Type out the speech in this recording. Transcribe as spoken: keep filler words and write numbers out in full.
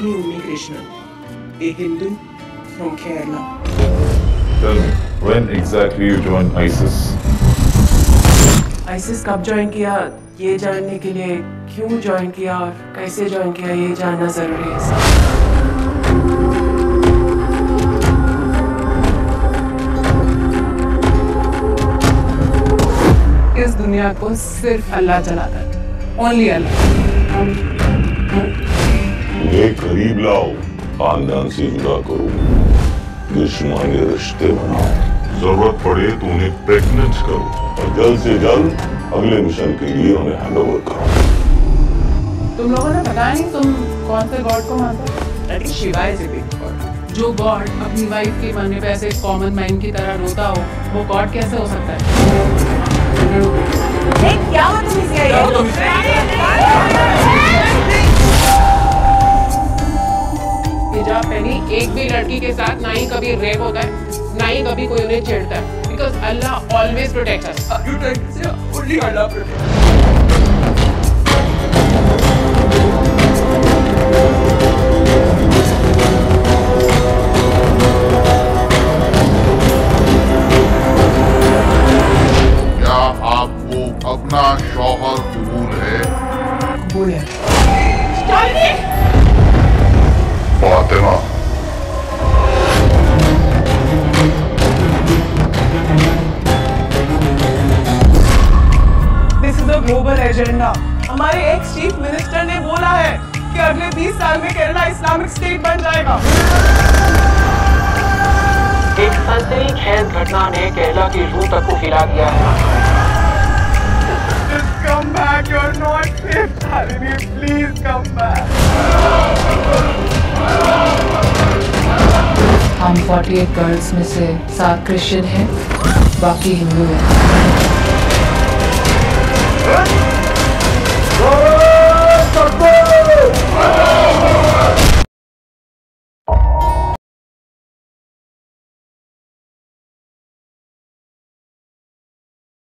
Nandini Unnikrishnan, a Hindu from Kerala. Tell me, when exactly you joined ISIS? ISIS कब join किया, ये जानने के लिए क्यों join किया और कैसे join किया ये जानना जरूरी है। इस दुनिया को सिर्फ अल्लाह चलाता है, ओनली अल्लाह। मुझे करीब लाओ, खानदान से जुदा करो, दुश्मनी रिश्ते बनाओ, जरूरत पड़े तो उन्हें प्रेग्नेंट करो और जल्द से जल्द अगले मिशन के लिए उन्हें हैंडओवर करो। तुम लोगों ने पता नहीं तुम कौन से गॉड को मानते हो? शिवाय से भी गॉड। जो गॉड अपनी वाइफ के मरने पे ऐसे कॉमन मैन की तरह रोता हो, वो गॉड कैसे हो सकता है? क्या हुआ तुम्हें? क्या हुआ तुम्हें? हिजाब पहनी एक भी लड़की के साथ ना ही कभी रेप होता है, ना ही कभी कोई उन्हें छेड़ता है, because Allah always protects us. You take this, only Allah protects us. अपना शौहर कबूल है? कबूल है। Fatima, this is a global agenda. हमारे एक्स चीफ मिनिस्टर ने बोला है कि अगले बीस साल में केरला इस्लामिक स्टेट बन जाएगा। एक सनसनीखेज खेल घटना ने केरला की रूह तक को हिला दिया है। Come back, you're not safe, Nandini. Please come back. हम forty-eight girls में से सात Christian हैं, बाकी Hindu हैं.